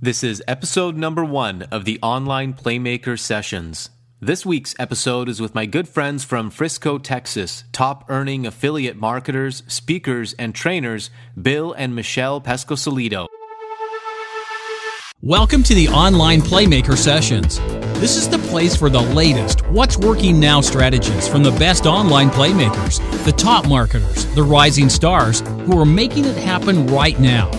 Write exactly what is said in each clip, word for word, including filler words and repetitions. This is episode number one of the Online Playmaker Sessions. This week's episode is with my good friends from Frisco, Texas, top-earning affiliate marketers, speakers, and trainers, Bill and Michelle Pescosolido. Welcome to the Online Playmaker Sessions. This is the place for the latest What's Working Now strategies from the best online playmakers, the top marketers, the rising stars who are making it happen right now.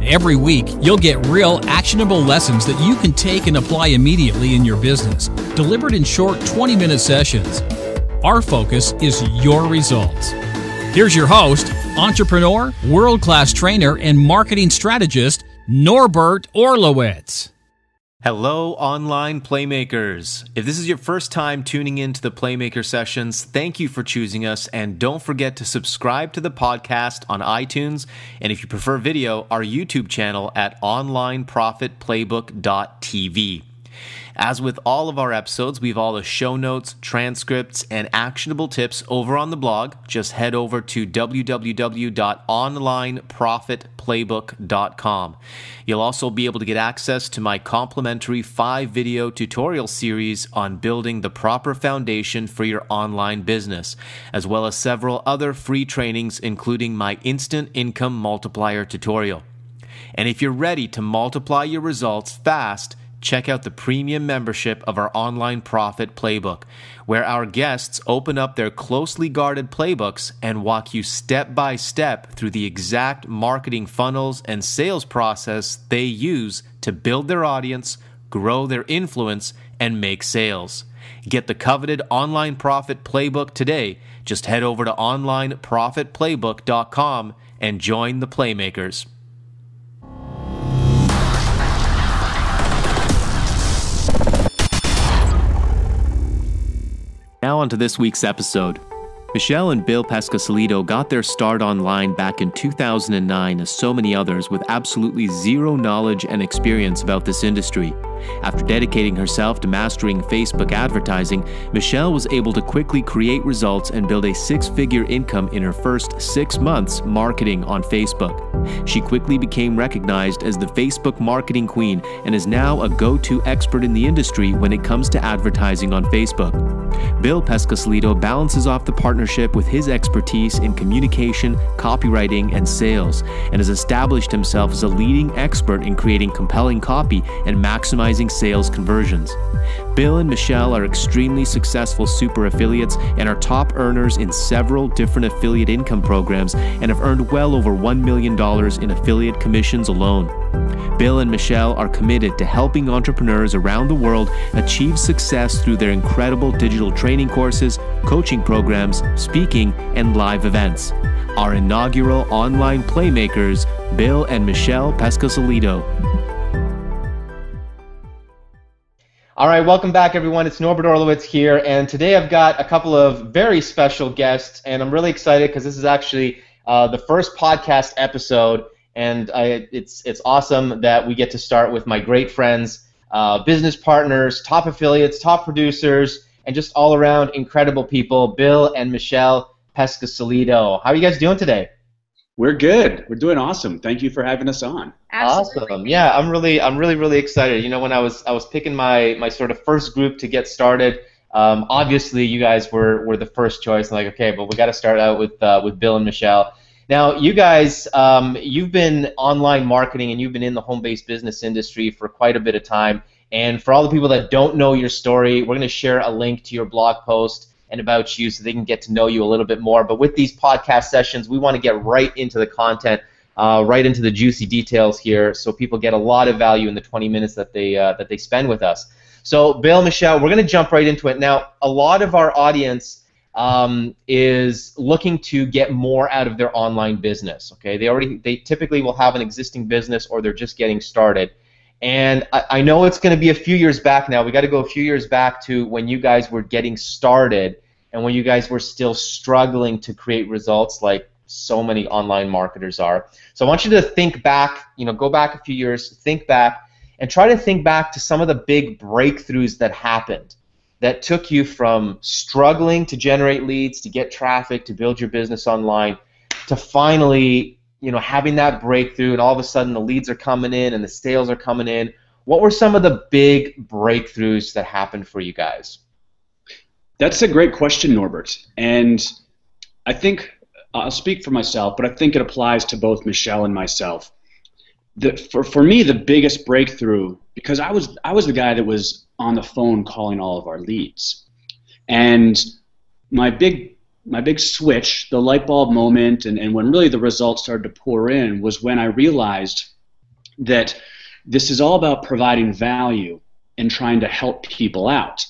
Every week, you'll get real, actionable lessons that you can take and apply immediately in your business, delivered in short twenty-minute sessions. Our focus is your results. Here's your host, entrepreneur, world-class trainer, and marketing strategist, Norbert Orlewitz. Hello, online playmakers. If this is your first time tuning into the Playmaker Sessions, thank you for choosing us, and don't forget to subscribe to the podcast on iTunes, and if you prefer video, our YouTube channel at online profit playbook dot t v. As with all of our episodes, we have all the show notes, transcripts, and actionable tips over on the blog. Just head over to w w w dot online profit playbook dot com. You'll also be able to get access to my complimentary five-video tutorial series on building the proper foundation for your online business, as well as several other free trainings, including my Instant Income Multiplier tutorial. And if you're ready to multiply your results fast, check out the premium membership of our Online Profit Playbook, where our guests open up their closely guarded playbooks and walk you step by step through the exact marketing funnels and sales process they use to build their audience, grow their influence, and make sales. Get the coveted Online Profit Playbook today. Just head over to online profit playbook dot com and join the Playmakers. Now on to this week's episode. Michelle and Bill Pescosolido got their start online back in two thousand nine, as so many others, with absolutely zero knowledge and experience about this industry. After dedicating herself to mastering Facebook advertising, Michelle was able to quickly create results and build a six-figure income in her first six months marketing on Facebook. She quickly became recognized as the Facebook marketing queen and is now a go-to expert in the industry when it comes to advertising on Facebook. Bill Pescosolido balances off the partnership with his expertise in communication, copywriting, and sales, and has established himself as a leading expert in creating compelling copy and maximizing sales conversions. Bill and Michelle are extremely successful super affiliates and are top earners in several different affiliate income programs and have earned well over one million dollars in affiliate commissions alone. Bill and Michelle are committed to helping entrepreneurs around the world achieve success through their incredible digital training courses, coaching programs, speaking, and live events. Our inaugural Online Playmakers, Bill and Michelle Pescosolido. All right, welcome back, everyone. It's Norbert Orlewitz here, and today I've got a couple of very special guests, and I'm really excited because this is actually uh, the first podcast episode, and I, it's it's awesome that we get to start with my great friends, uh, business partners, top affiliates, top producers, and just all around incredible people, Bill and Michelle Pescosolido. How are you guys doing today? We're good. We're doing awesome. Thank you for having us on. Absolutely. Awesome. Yeah, I'm really, I'm really, really excited. You know, when I was, I was picking my, my sort of first group to get started, um, obviously you guys were, were the first choice. I'm like, okay, but we got to start out with, uh, with Bill and Michelle. Now, you guys, um, you've been online marketing and you've been in the home-based business industry for quite a bit of time. And for all the people that don't know your story, we're going to share a link to your blog post and about you so they can get to know you a little bit more. But with these podcast sessions, we want to get right into the content, uh, right into the juicy details here, so people get a lot of value in the twenty minutes that they uh, that they spend with us. So Bill, Michelle, we're going to jump right into it. Now, a lot of our audience um, is looking to get more out of their online business. Okay, they already they typically will have an existing business or they're just getting started. And I, I know it's going to be a few years back now. We got to go a few years back to when you guys were getting started and when you guys were still struggling to create results like so many online marketers are. So I want you to think back, you know, go back a few years, think back, and try to think back to some of the big breakthroughs that happened that took you from struggling to generate leads, to get traffic, to build your business online, to finally you know, having that breakthrough, and all of a sudden the leads are coming in and the sales are coming in. What were some of the big breakthroughs that happened for you guys? That's a great question, Norbert. And I think I'll speak for myself, but I think it applies to both Michelle and myself. The, for, for me, the biggest breakthrough, because I was, I was the guy that was on the phone calling all of our leads. And my big my big switch, the light bulb moment, and, and when really the results started to pour in was when I realized that this is all about providing value and trying to help people out.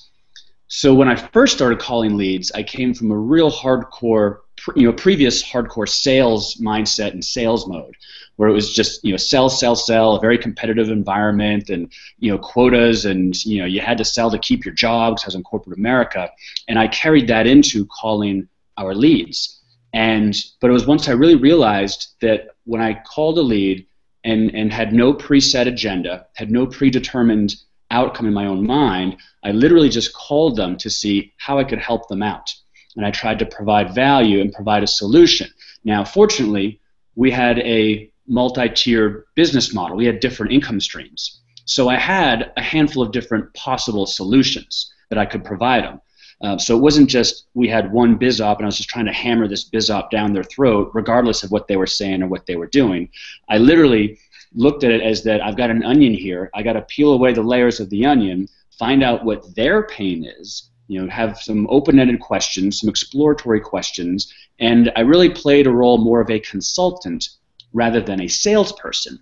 So when I first started calling leads, I came from a real hardcore, you know, previous hardcore sales mindset and sales mode, where it was just, you know, sell, sell, sell, a very competitive environment, and, you know, quotas, and, you know, you had to sell to keep your jobs, as in corporate America. And I carried that into calling our leads. And but it was once I really realized that when I called a lead and and had no preset agenda, had no predetermined outcome in my own mind, I literally just called them to see how I could help them out. And I tried to provide value and provide a solution. Now, fortunately, we had a multi-tiered business model. We had different income streams. So I had a handful of different possible solutions that I could provide them. Uh, so it wasn't just we had one biz op and I was just trying to hammer this biz op down their throat regardless of what they were saying or what they were doing. I literally looked at it as that I've got an onion here. I got to peel away the layers of the onion, find out what their pain is, you know, have some open-ended questions, some exploratory questions, and I really played a role more of a consultant rather than a salesperson.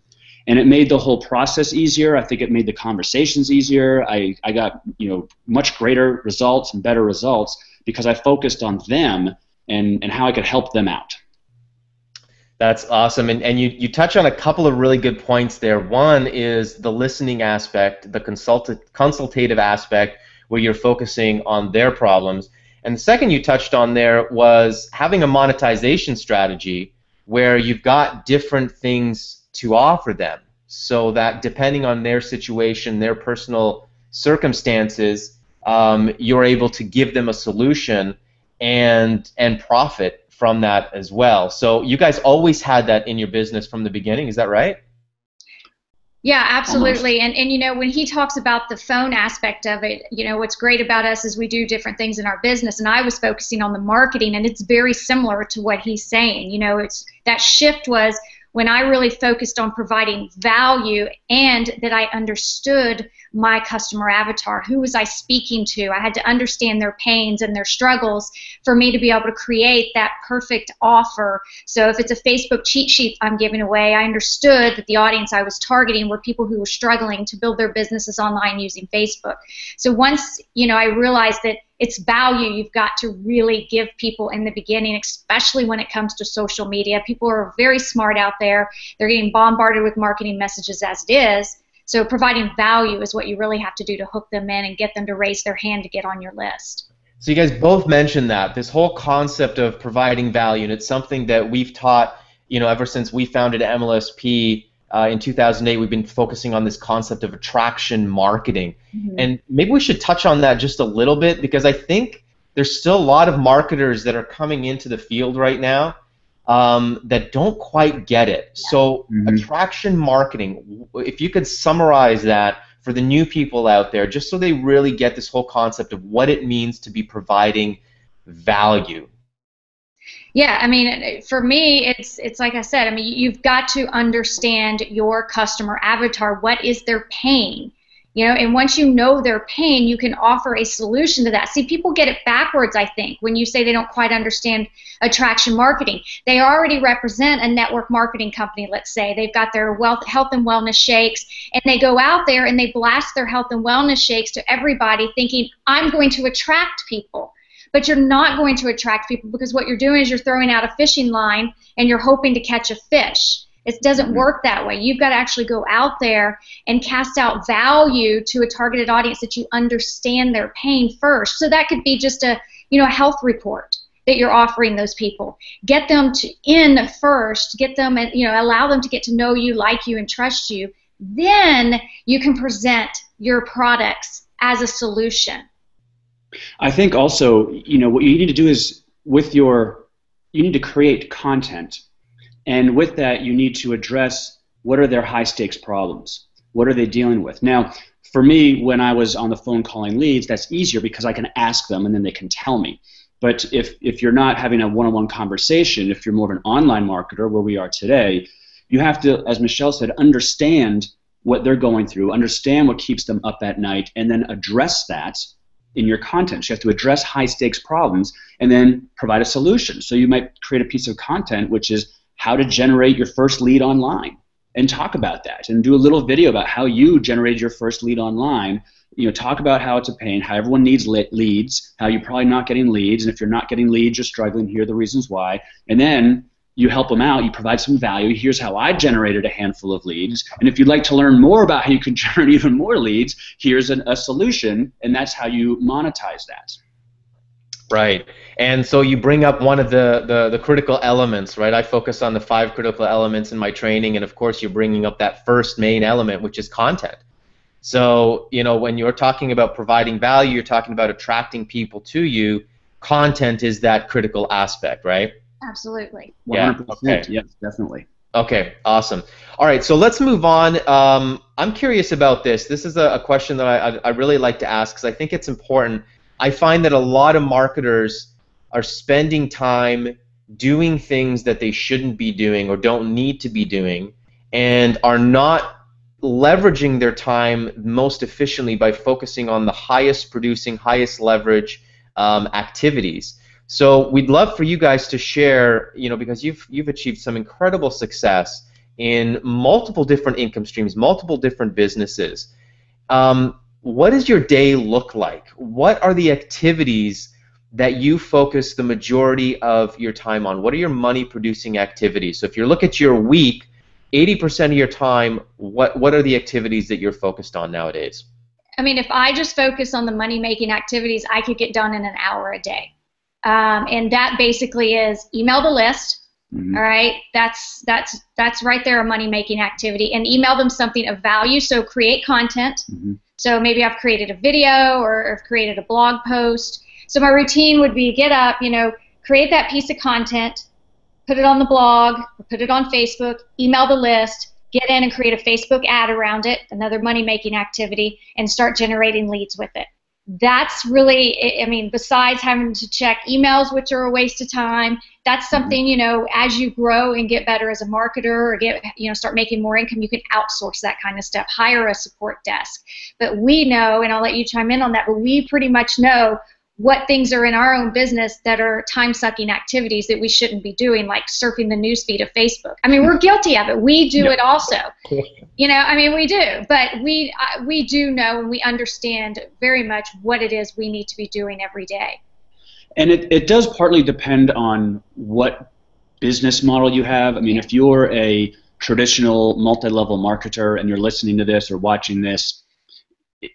And it made the whole process easier. I think it made the conversations easier. I, I got, you know, much greater results and better results because I focused on them and, and how I could help them out. That's awesome. And, and you, you touch on a couple of really good points there. One is the listening aspect, the consulta- consultative aspect, where you're focusing on their problems. And the second you touched on there was having a monetization strategy where you've got different things to offer them so that depending on their situation, their personal circumstances, um, you're able to give them a solution and, and profit from that as well. So you guys always had that in your business from the beginning, is that right? Yeah, absolutely. And, and, you know, when he talks about the phone aspect of it, you know, what's great about us is we do different things in our business, and I was focusing on the marketing, and it's very similar to what he's saying. You know, it's that shift was when I really focused on providing value and that I understood my customer avatar. Who was I speaking to? I had to understand their pains and their struggles for me to be able to create that perfect offer. So if it's a Facebook cheat sheet I'm giving away, I understood that the audience I was targeting were people who were struggling to build their businesses online using Facebook. So once, you know, I realized that it's value you've got to really give people in the beginning, especially when it comes to social media. People are very smart out there. They're getting bombarded with marketing messages as it is. So providing value is what you really have to do to hook them in and get them to raise their hand to get on your list. So you guys both mentioned that, this whole concept of providing value, and it's something that we've taught, you know, ever since we founded M L S P uh, in two thousand eight, we've been focusing on this concept of attraction marketing. Mm-hmm. And maybe we should touch on that just a little bit, because I think there's still a lot of marketers that are coming into the field right now Um, that don't quite get it. So mm-hmm. attraction marketing, if you could summarize that for the new people out there, just so they really get this whole concept of what it means to be providing value. Yeah, I mean, for me, it's it's like I said, I mean, you've got to understand your customer avatar. What is their pain? You know, and once you know their pain, you can offer a solution to that. See, people get it backwards, I think, when you say they don't quite understand attraction marketing. They already represent a network marketing company, let's say. They've got their wealth, health and wellness shakes, and they go out there and they blast their health and wellness shakes to everybody thinking, I'm going to attract people. But you're not going to attract people, because what you're doing is you're throwing out a fishing line and you're hoping to catch a fish. It doesn't work that way. You've got to actually go out there and cast out value to a targeted audience that you understand their pain first. So that could be just a, you know, a health report that you're offering those people. Get them to in first. Get them, and, you know, allow them to get to know you, like you, and trust you. Then you can present your products as a solution. I think also, you know, what you need to do is with your, you need to create content. And with that, you need to address what are their high-stakes problems. What are they dealing with? Now, for me, when I was on the phone calling leads, that's easier because I can ask them and then they can tell me. But if, if you're not having a one-on-one conversation, if you're more of an online marketer where we are today, you have to, as Michelle said, understand what they're going through, understand what keeps them up at night, and then address that in your content. So you have to address high-stakes problems and then provide a solution. So you might create a piece of content which is how to generate your first lead online, and talk about that and do a little video about how you generated your first lead online. You know, talk about how it's a pain, how everyone needs leads, how you're probably not getting leads, and if you're not getting leads, you're struggling, here are the reasons why. And then you help them out, you provide some value, here's how I generated a handful of leads, and if you'd like to learn more about how you can generate even more leads, here's an, a solution, and that's how you monetize that. Right. And so you bring up one of the, the, the critical elements, right? I focus on the five critical elements in my training, and of course you're bringing up that first main element, which is content. So, you know, when you're talking about providing value, you're talking about attracting people to you, content is that critical aspect, right? Absolutely. Yeah. one hundred percent. Okay. Yes, definitely. Okay, awesome. All right, so let's move on. Um, I'm curious about this. This is a, a question that I, I really like to ask because I think it's important. I find that a lot of marketers are spending time doing things that they shouldn't be doing or don't need to be doing, and are not leveraging their time most efficiently by focusing on the highest producing, highest leverage um, activities. So we'd love for you guys to share, you know, because you've, you've achieved some incredible success in multiple different income streams, multiple different businesses. Um, What does your day look like? What are the activities that you focus the majority of your time on? What are your money-producing activities? So if you look at your week, eighty percent of your time, what, what are the activities that you're focused on nowadays? I mean, if I just focus on the money-making activities, I could get done in an hour a day. Um, and that basically is email the list. Mm-hmm. All right, that's, that's, that's right there a money-making activity. And email them something of value, so create content. Mm-hmm. So maybe I've created a video or I've created a blog post. So my routine would be get up, you know, create that piece of content, put it on the blog, put it on Facebook, email the list, get in and create a Facebook ad around it, another money-making activity, and start generating leads with it. That's really, I mean, besides having to check emails, which are a waste of time, that's something, you know, as you grow and get better as a marketer or get, you know, start making more income, you can outsource that kind of stuff, hire a support desk. But we know, and I'll let you chime in on that, but we pretty much know what things are in our own business that are time-sucking activities that we shouldn't be doing, like surfing the newsfeed of Facebook. I mean, we're guilty of it. We do it also. You know, I mean, we do. But we, uh, we do know and we understand very much what it is we need to be doing every day. And it, it does partly depend on what business model you have. I mean, if you're a traditional multi-level marketer and you're listening to this or watching this,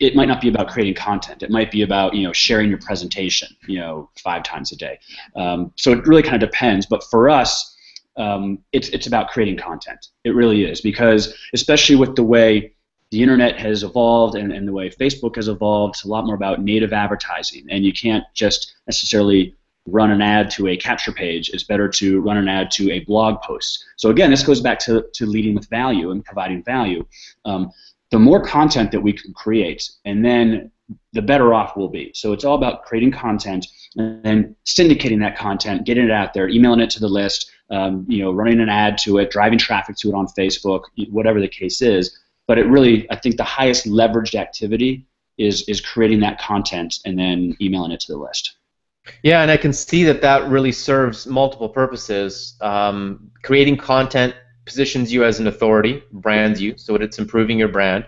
it might not be about creating content. It might be about, you know, sharing your presentation, you know, five times a day. Um, so it really kind of depends. But for us, um, it's it's about creating content. It really is, because especially with the way the internet has evolved and, and the way Facebook has evolved, it's a lot more about native advertising. And you can't just necessarily run an ad to a capture page. It's better to run an ad to a blog post. So again, this goes back to, to leading with value and providing value. Um, The more content that we can create, and then the better off we'll be. So it's all about creating content and then syndicating that content, getting it out there, emailing it to the list, um, you know, running an ad to it, driving traffic to it on Facebook, whatever the case is. But it really, I think the highest leveraged activity is, is creating that content and then emailing it to the list. Yeah, and I can see that that really serves multiple purposes. Um, creating content positions you as an authority, brands you, so it's improving your brand.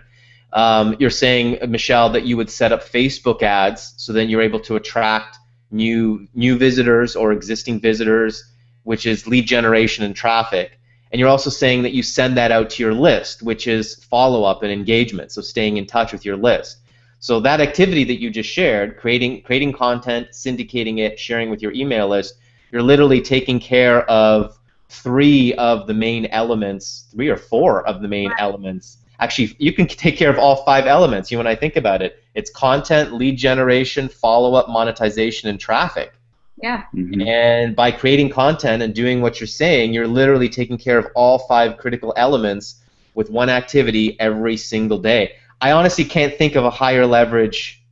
Um, you're saying, Michelle, that you would set up Facebook ads, so then you're able to attract new new visitors or existing visitors, which is lead generation and traffic. And you're also saying that you send that out to your list, which is follow-up and engagement, so staying in touch with your list. So that activity that you just shared, creating, creating content, syndicating it, sharing with your email list, you're literally taking care of three of the main elements, three or four of the main elements. Actually, you can take care of all five elements. You know, when I think about it, it's content, lead generation, follow-up, monetization, and traffic. Yeah. Mm-hmm. And by creating content and doing what you're saying, you're literally taking care of all five critical elements with one activity every single day. I honestly can't think of a higher leverage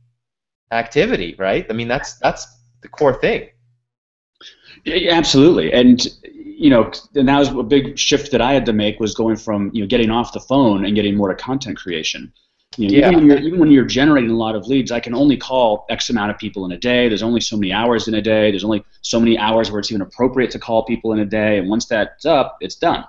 activity, right? I mean, that's that's the core thing. Yeah, absolutely. And you know, and that was a big shift that I had to make, was going from, you know, getting off the phone and getting more to content creation. You know, yeah. even, when you're, even when you're generating a lot of leads, I can only call X amount of people in a day. There's only so many hours in a day. There's only so many hours where it's even appropriate to call people in a day. And once that's up, it's done.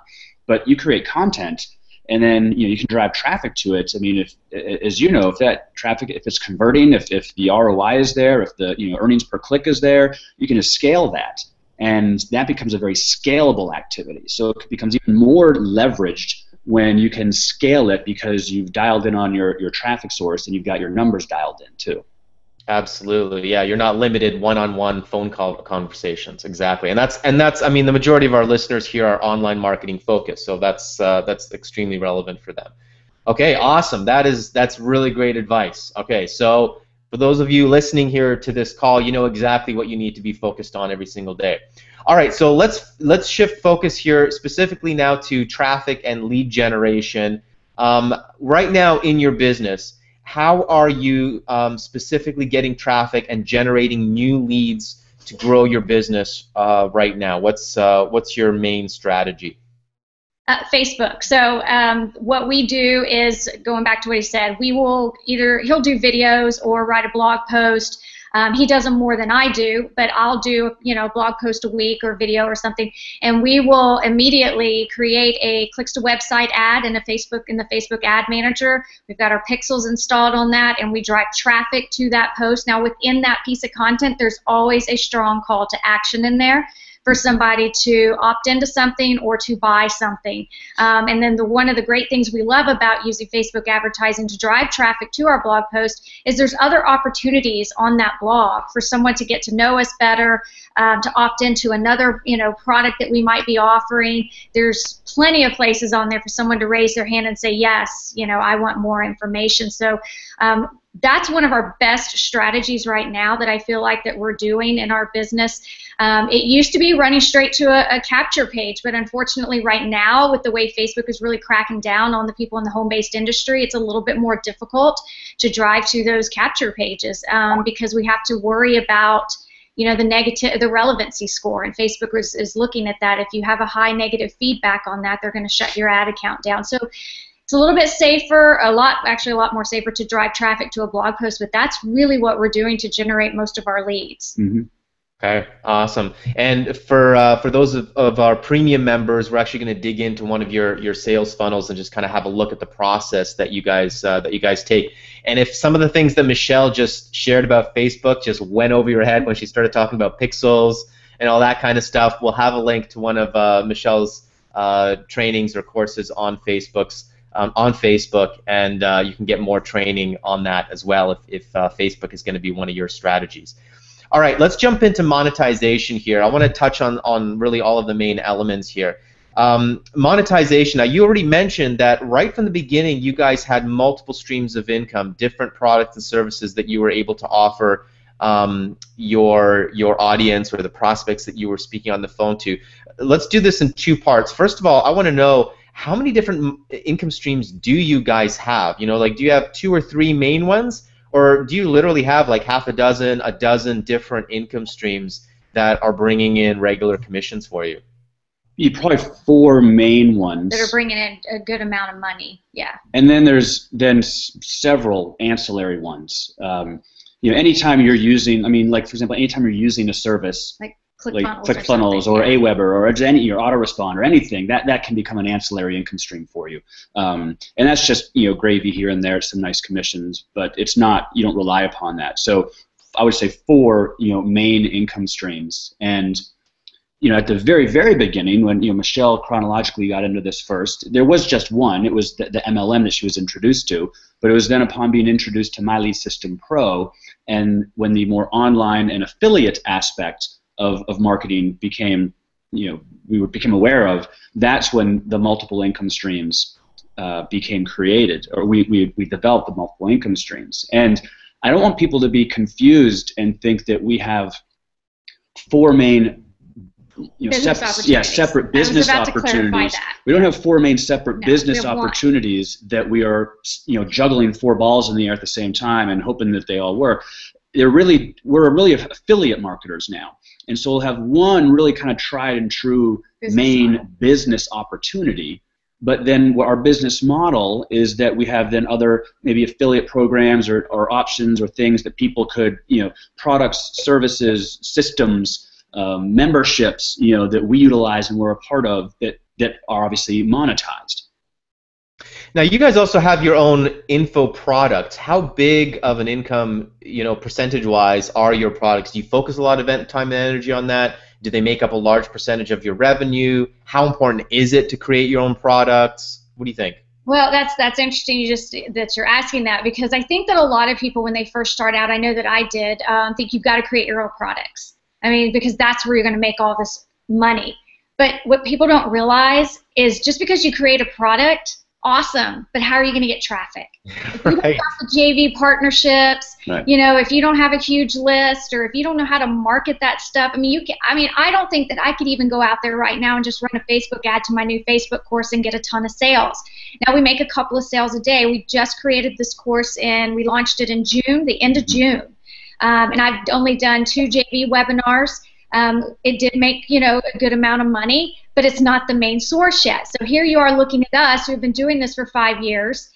But you create content, and then you know you can drive traffic to it. I mean, if as you know, if that traffic, if it's converting, if if the R O I is there, if the you know earnings per click is there, you can just scale that, and that becomes a very scalable activity. So it becomes even more leveraged when you can scale it, because you've dialed in on your, your traffic source and you've got your numbers dialed in too. Absolutely, yeah. You're not limited one-on-one phone call conversations, exactly. And that's and that's I mean, the majority of our listeners here are online marketing focused, so that's uh, that's extremely relevant for them. Okay, awesome. That is that's really great advice. Okay, so for those of you listening here to this call, you know exactly what you need to be focused on every single day. All right, so let's let's shift focus here specifically now to traffic and lead generation. Um, right now in your business, how are you um, specifically getting traffic and generating new leads to grow your business uh, right now? What's uh, what's your main strategy? Uh, Facebook. So um, what we do is, going back to what he said, we will either, he'll do videos or write a blog post. Um, he does them more than I do, but I'll do you know a blog post a week or video or something, and we will immediately create a clicks to website ad in a Facebook in the Facebook ad manager. We've got our pixels installed on that, and we drive traffic to that post. Now within that piece of content, there's always a strong call to action in there for somebody to opt into something or to buy something. Um, and then the one of the great things we love about using Facebook advertising to drive traffic to our blog post is there's other opportunities on that blog for someone to get to know us better, um, to opt into another you know product that we might be offering. There's plenty of places on there for someone to raise their hand and say, yes, you know, I want more information. So um, that's one of our best strategies right now that I feel like that we're doing in our business. Um, it used to be running straight to a, a capture page, but unfortunately right now with the way Facebook is really cracking down on the people in the home-based industry, it's a little bit more difficult to drive to those capture pages um, because we have to worry about you know, the negative, the relevancy score, and Facebook is, is looking at that. If you have a high negative feedback on that, they're going to shut your ad account down. So it's a little bit safer, a lot, actually a lot more safer to drive traffic to a blog post, but that's really what we're doing to generate most of our leads. Mm-hmm. Okay, awesome. And for uh, for those of, of our premium members, we're actually going to dig into one of your your sales funnels and just kind of have a look at the process that you guys uh, that you guys take. And if some of the things that Michelle just shared about Facebook just went over your head when she started talking about pixels and all that kind of stuff, we'll have a link to one of uh, Michelle's uh, trainings or courses on Facebook's. Um, on Facebook, and uh, you can get more training on that as well if, if uh, Facebook is going to be one of your strategies. All right, let's jump into monetization here. I want to touch on, on really all of the main elements here. Um, monetization, now you already mentioned that right from the beginning you guys had multiple streams of income, different products and services that you were able to offer um, your, your audience or the prospects that you were speaking on the phone to. Let's do this in two parts. First of all, I want to know, how many different income streams do you guys have? You know, like, do you have two or three main ones, or do you literally have like half a dozen, a dozen different income streams that are bringing in regular commissions for you? You probably have four main ones that are bringing in a good amount of money. Yeah. And then there's then several ancillary ones. Um, you know, anytime you're using, I mean, like for example, anytime you're using a service. Like Click like ClickFunnels or, or yeah. Aweber or any, your Autorespond or anything, that, that can become an ancillary income stream for you. Um, and that's just, you know, gravy here and there, some nice commissions, but it's not, you don't rely upon that. So I would say four, you know, main income streams. And, you know, at the very, very beginning when, you know, Michelle chronologically got into this first, there was just one. It was the, the M L M that she was introduced to, but it was then upon being introduced to MyLead System Pro, and when the more online and affiliate aspect Of, of marketing became, you know, we were, became aware of, that's when the multiple income streams uh, became created, or we, we, we developed the multiple income streams. And I don't want people to be confused and think that we have four main you know, sep yeah, separate business opportunities. We don't have four main separate no, business opportunities one. that we are you know juggling four balls in the air at the same time and hoping that they all work. They're really we're really affiliate marketers now, and so we'll have one really kind of tried and true business main model. business opportunity. But then what our business model is that we have then other maybe affiliate programs or, or options or things that people could, you know, products, services, systems, um, memberships, you know, that we utilize and we're a part of that, that are obviously monetized. Now you guys also have your own info products. How big of an income, you know, percentage-wise are your products? Do you focus a lot of time and energy on that? Do they make up a large percentage of your revenue? How important is it to create your own products? What do you think? Well, that's that's interesting. You just that you're asking that, because I think that a lot of people when they first start out, I know that I did, um, think you've got to create your own products. I mean, because that's where you're going to make all this money. But what people don't realize is just because you create a product, awesome, but how are you going to get traffic? If you don't have the J V partnerships, right. you know, if you don't have a huge list, or if you don't know how to market that stuff, I mean, you can, I mean, I don't think that I could even go out there right now and just run a Facebook ad to my new Facebook course and get a ton of sales. Now we make a couple of sales a day. We just created this course and we launched it in June, the end of June, um, and I've only done two J V webinars. Um, it did make, you know, a good amount of money, but it's not the main source yet. So here you are looking at us. We've been doing this for five years.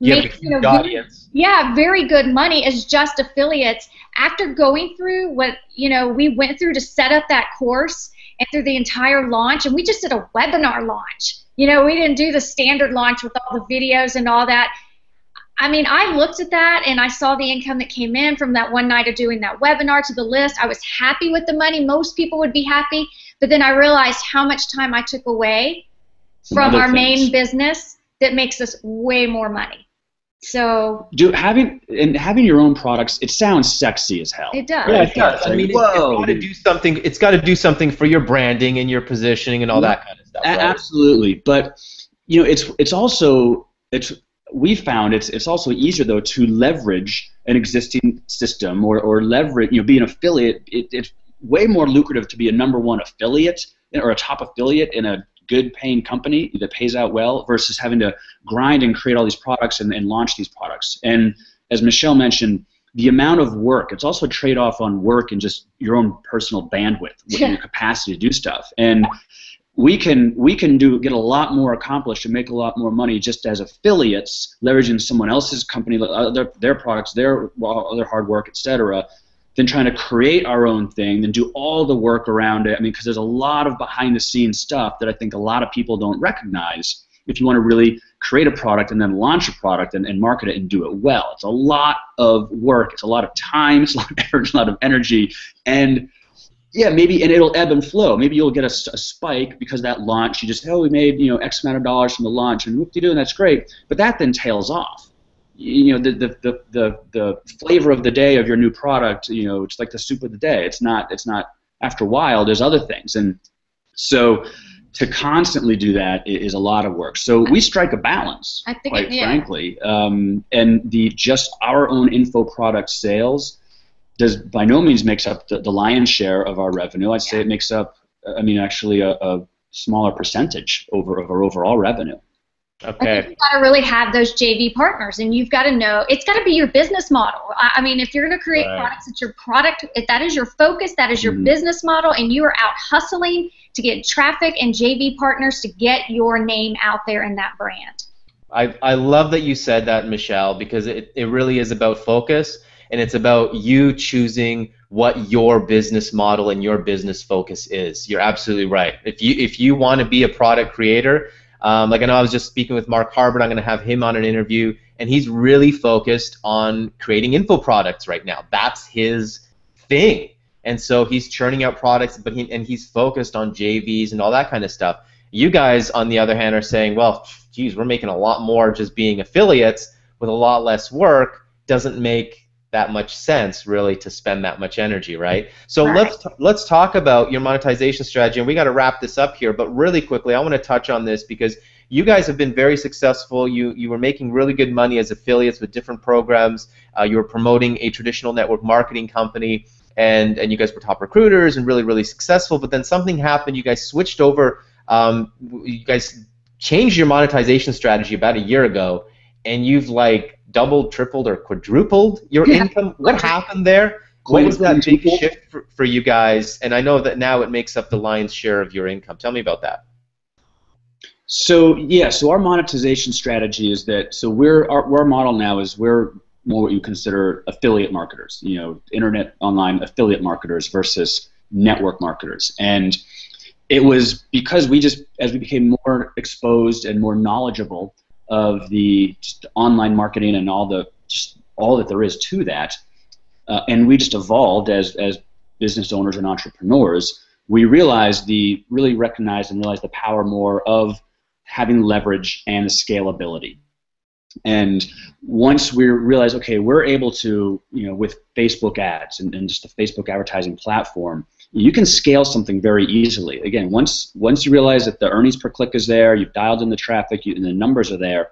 Yeah, Making, you know, audience. Very, yeah, very good money as just affiliates. After going through what, you know, we went through to set up that course and through the entire launch, and we just did a webinar launch. You know, we didn't do the standard launch with all the videos and all that. I mean, I looked at that and I saw the income that came in from that one night of doing that webinar to the list. I was happy with the money. Most people would be happy. But then I realized how much time I took away from our main business that makes us way more money. So, do having and having your own products, it sounds sexy as hell. It does. Yeah, it does. I mean, it's, it's got to do something. It's got to do something for your branding and your positioning and all that kind of stuff. Right? Absolutely. But you know, it's it's also it's. we found it's it's also easier though to leverage an existing system or, or leverage you know be an affiliate. It, it's way more lucrative to be a number one affiliate or a top affiliate in a good paying company that pays out well versus having to grind and create all these products and, and launch these products. And as Michelle mentioned, the amount of work, it's also a trade-off on work and just your own personal bandwidth, yeah. your capacity to do stuff. And We can we can do get a lot more accomplished and make a lot more money just as affiliates, leveraging someone else's company, their, their products, their their hard work, et cetera, than trying to create our own thing, then do all the work around it. I mean, because there's a lot of behind-the-scenes stuff that I think a lot of people don't recognize. If you want to really create a product and then launch a product and, and market it and do it well, it's a lot of work. It's a lot of time. It's a lot of effort. It's a lot of energy. And yeah, maybe, and it'll ebb and flow. Maybe you'll get a, a spike because that launch, you just, oh, we made, you know, X amount of dollars from the launch, and whoop-de-doo, and that's great. But that then tails off. You know, the, the, the, the, the flavor of the day of your new product, you know, it's like the soup of the day. It's not, it's not, after a while, there's other things. And so to constantly do that is a lot of work. So we strike a balance, I think, quite yeah. frankly. Um, and the just our own info product sales does by no means makes up the, the lion's share of our revenue. I'd say it makes up, I mean, actually a, a smaller percentage over of our overall revenue. Okay. I think you've got to really have those J V partners, and you've got to know it's got to be your business model. I, I mean, if you're going to create right. products, it's your product. If that is your focus, that is your mm-hmm. business model, and you are out hustling to get traffic and J V partners to get your name out there in that brand. I I love that you said that, Michelle, because it it really is about focus. And it's about you choosing what your business model and your business focus is. You're absolutely right. If you if you want to be a product creator, um, like I know I was just speaking with Mark Harbor, I'm going to have him on an interview, and he's really focused on creating info products right now. That's his thing. And so he's churning out products, but he, and he's focused on J Vs and all that kind of stuff. You guys, on the other hand, are saying, well, geez, we're making a lot more just being affiliates with a lot less work. Doesn't make that much sense really to spend that much energy, right? So right. let's let's talk about your monetization strategy, and we got to wrap this up here, but really quickly I want to touch on this because you guys have been very successful. You you were making really good money as affiliates with different programs. Uh, you were promoting a traditional network marketing company, and and you guys were top recruiters and really, really successful, but then something happened. You guys switched over. Um, you guys changed your monetization strategy about a year ago, and you've like doubled, tripled, or quadrupled your yeah. income. What happened there? What was that big shift for, for you guys? And I know that now it makes up the lion's share of your income. Tell me about that. So yeah, so our monetization strategy is that so we're our, our model now is we're more what you consider affiliate marketers, you know, internet online affiliate marketers versus network marketers. And it was because we just as we became more exposed and more knowledgeable of the just online marketing and all the just all that there is to that. Uh, and we just evolved as, as business owners and entrepreneurs. We realized the really recognized and realized the power more of having leverage and scalability. And once we realized, okay, we're able to, you know, with Facebook ads and, and just the Facebook advertising platform, you can scale something very easily. Again, once once you realize that the earnings per click is there, you've dialed in the traffic, you, and the numbers are there,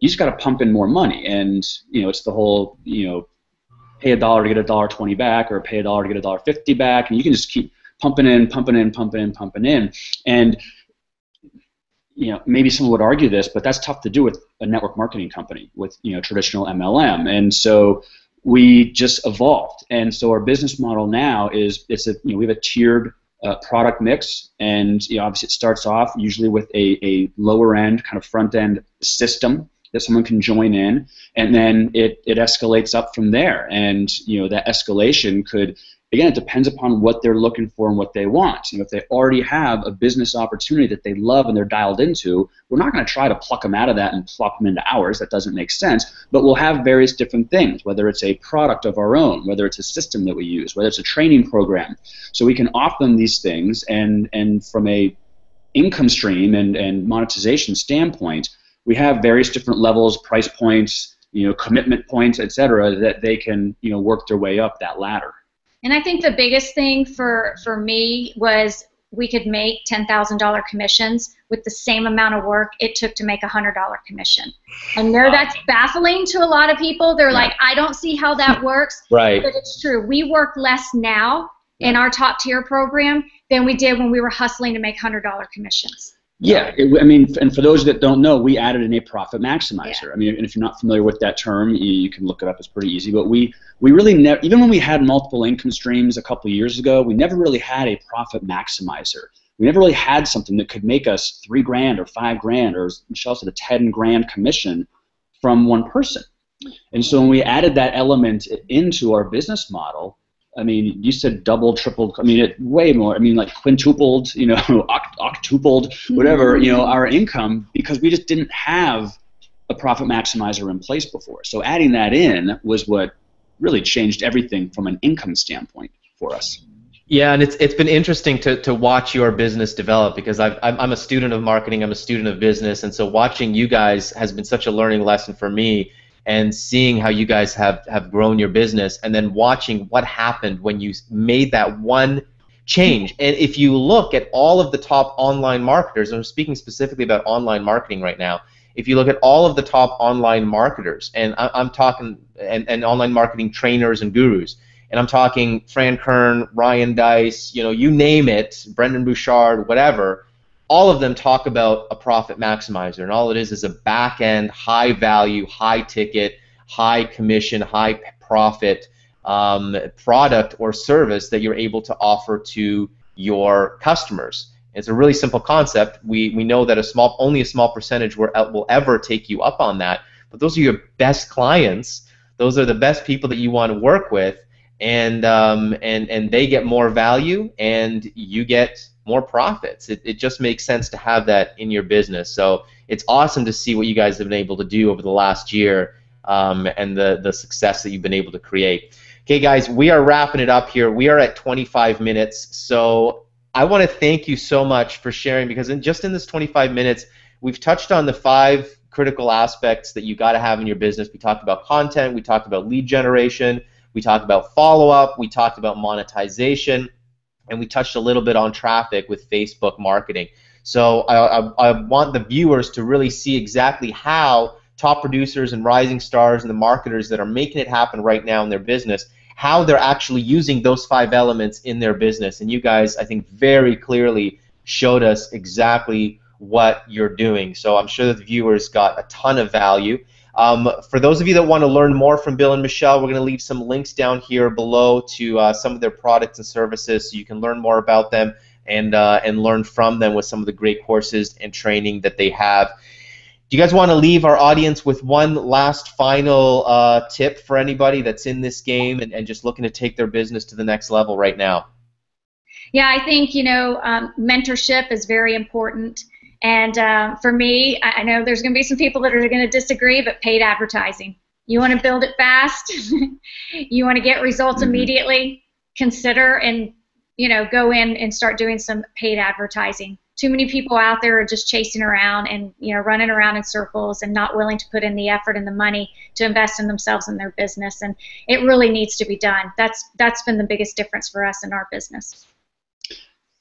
you just got to pump in more money. And you know, it's the whole, you know, pay a dollar to get a dollar twenty back, or pay a dollar to get a dollar fifty back, and you can just keep pumping in, pumping in, pumping in, pumping in. And you know, maybe someone would argue this, but that's tough to do with a network marketing company with you know traditional M L M. And so we just evolved. And so our business model now is it's a you know we have a tiered uh, product mix, and you know obviously it starts off usually with a a lower end kind of front end system that someone can join in, and then it, it escalates up from there. And you know that escalation could, again, it depends upon what they're looking for and what they want. You know, if they already have a business opportunity that they love and they're dialed into, we're not going to try to pluck them out of that and pluck them into ours. That doesn't make sense. But we'll have various different things, whether it's a product of our own, whether it's a system that we use, whether it's a training program. So we can offer them these things, and and from a income stream and, and monetization standpoint, we have various different levels, price points, you know, commitment points, et cetera, that they can, you know, work their way up that ladder. And I think the biggest thing for, for me was we could make ten thousand dollar commissions with the same amount of work it took to make a one hundred dollar commission. I know that's baffling to a lot of people. They're like, I don't see how that works. Right. But it's true. We work less now in our top tier program than we did when we were hustling to make one hundred dollar commissions. Yeah, it, I mean, and for those that don't know, we added in a profit maximizer. Yeah. I mean, and if you're not familiar with that term, you, you can look it up. It's pretty easy. But we, we really never, even when we had multiple income streams a couple of years ago, we never really had a profit maximizer. We never really had something that could make us three grand or five grand, or as Michelle said, a ten grand commission from one person. And so when we added that element into our business model, I mean, you said double, tripled, I mean, it way more, I mean, like quintupled, you know, oct octupled, whatever, you know, our income, because we just didn't have a profit maximizer in place before. So adding that in was what really changed everything from an income standpoint for us. Yeah, and it's it's been interesting to, to watch your business develop, because I've, I'm a student of marketing, I'm a student of business, and so watching you guys has been such a learning lesson for me. And seeing how you guys have, have grown your business, and then watching what happened when you made that one change. And if you look at all of the top online marketers, and I'm speaking specifically about online marketing right now, if you look at all of the top online marketers, and I, I'm talking, and, and online marketing trainers and gurus, and I'm talking Frank Kern, Ryan Dice, you know, you name it, Brendan Bouchard, whatever, all of them talk about a profit maximizer, and all it is is a back-end, high-value, high-ticket, high-commission, high-profit um, product or service that you're able to offer to your customers. It's a really simple concept. We, we know that a small, only a small percentage will, will ever take you up on that, but those are your best clients. Those are the best people that you want to work with, and, um, and, and they get more value, and you get more profits. It, it just makes sense to have that in your business. So it's awesome to see what you guys have been able to do over the last year, um, and the, the success that you've been able to create. Okay, guys, we are wrapping it up here. We are at twenty-five minutes. So I want to thank you so much for sharing, because in just in this twenty-five minutes, we've touched on the five critical aspects that you got to have in your business. We talked about content. We talked about lead generation. We talked about follow-up. We talked about monetization. And we touched a little bit on traffic with Facebook marketing. So I, I, I want the viewers to really see exactly how top producers and rising stars and the marketers that are making it happen right now in their business how they're actually using those five elements in their business. And you guys, I think, very clearly showed us exactly what you're doing. So I'm sure that the viewers got a ton of value. Um, for those of you that want to learn more from Bill and Michelle, we're going to leave some links down here below to uh, some of their products and services so you can learn more about them and, uh, and learn from them with some of the great courses and training that they have. Do you guys want to leave our audience with one last final uh, tip for anybody that's in this game and, and just looking to take their business to the next level right now? Yeah, I think, you know, um, mentorship is very important. And uh, for me, I know there's going to be some people that are going to disagree, but paid advertising. You want to build it fast. You want to get results mm-hmm. immediately. Consider and, you know, go in and start doing some paid advertising. Too many people out there are just chasing around and, you know, running around in circles and not willing to put in the effort and the money to invest in themselves and their business. And it really needs to be done. That's, that's been the biggest difference for us in our business.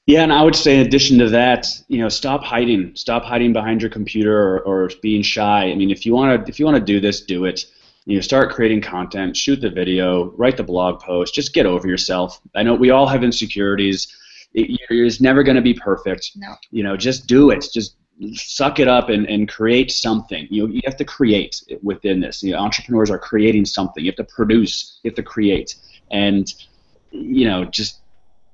Yeah, and I would say in addition to that, you know, stop hiding. Stop hiding behind your computer or, or being shy. I mean, if you want to if you want to do this, do it. You know, start creating content, shoot the video, write the blog post, just get over yourself. I know we all have insecurities. It, it's never going to be perfect. No. You know, just do it. Just suck it up and, and create something. You know, you have to create within this. You know, entrepreneurs are creating something. You have to produce. You have to create. And, you know, just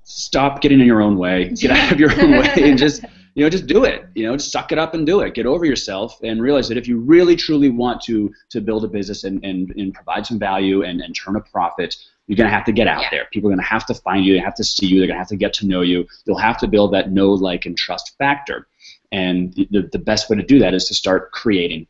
stop getting in your own way. Get out of your own way and just, you know, just do it. You know, just suck it up and do it. Get over yourself and realize that if you really truly want to to build a business and, and, and provide some value and, and turn a profit, you're going to have to get out yeah. there. People are going to have to find you. They have to see you. They're going to have to get to know you. You'll have to build that know, like, and trust factor. And the, the best way to do that is to start creating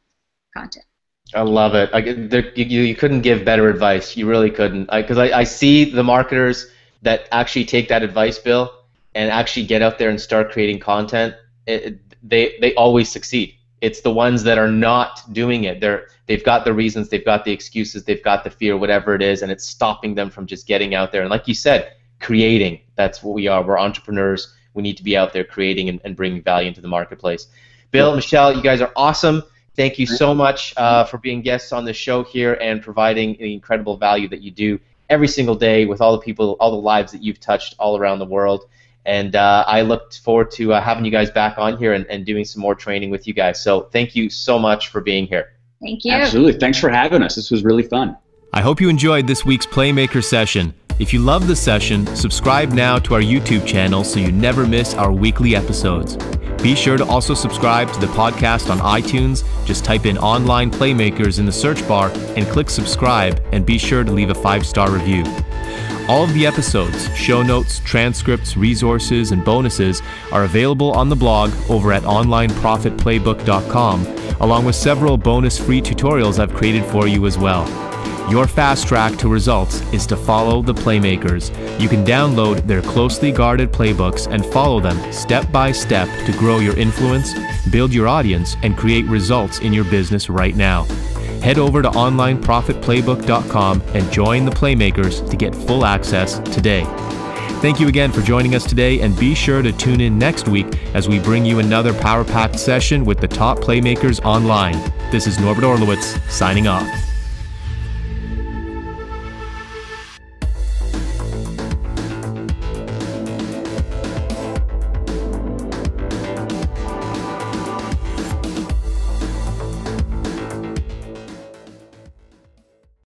content. I love it. I, there, you, you couldn't give better advice. You really couldn't. Because I, I, I see the marketers that actually take that advice, Bill, and actually get out there and start creating content. It, it, they they always succeed. It's the ones that are not doing it. They're they've got the reasons, they've got the excuses, they've got the fear, whatever it is, and it's stopping them from just getting out there. And like you said, creating. That's what we are. We're entrepreneurs. We need to be out there creating and, and bringing value into the marketplace. Bill, Michelle, you guys are awesome. Thank you so much uh, for being guests on the show here and providing the incredible value that you do every single day with all the people, all the lives that you've touched all around the world. And uh, I look forward to uh, having you guys back on here and, and doing some more training with you guys. So thank you so much for being here. Thank you. Absolutely. Thanks for having us. This was really fun. I hope you enjoyed this week's Playmaker session. If you loved this session, subscribe now to our YouTube channel so you never miss our weekly episodes. Be sure to also subscribe to the podcast on iTunes. Just type in Online Playmakers in the search bar and click subscribe, and be sure to leave a five-star review. All of the episodes, show notes, transcripts, resources, and bonuses are available on the blog over at online profit playbook dot com, along with several bonus free tutorials I've created for you as well. Your fast track to results is to follow the Playmakers. You can download their closely guarded playbooks and follow them step by step to grow your influence, build your audience, and create results in your business right now. Head over to online profit playbook dot com and join the Playmakers to get full access today. Thank you again for joining us today, and be sure to tune in next week as we bring you another power-packed session with the top Playmakers online. This is Norbert Orlewitz signing off.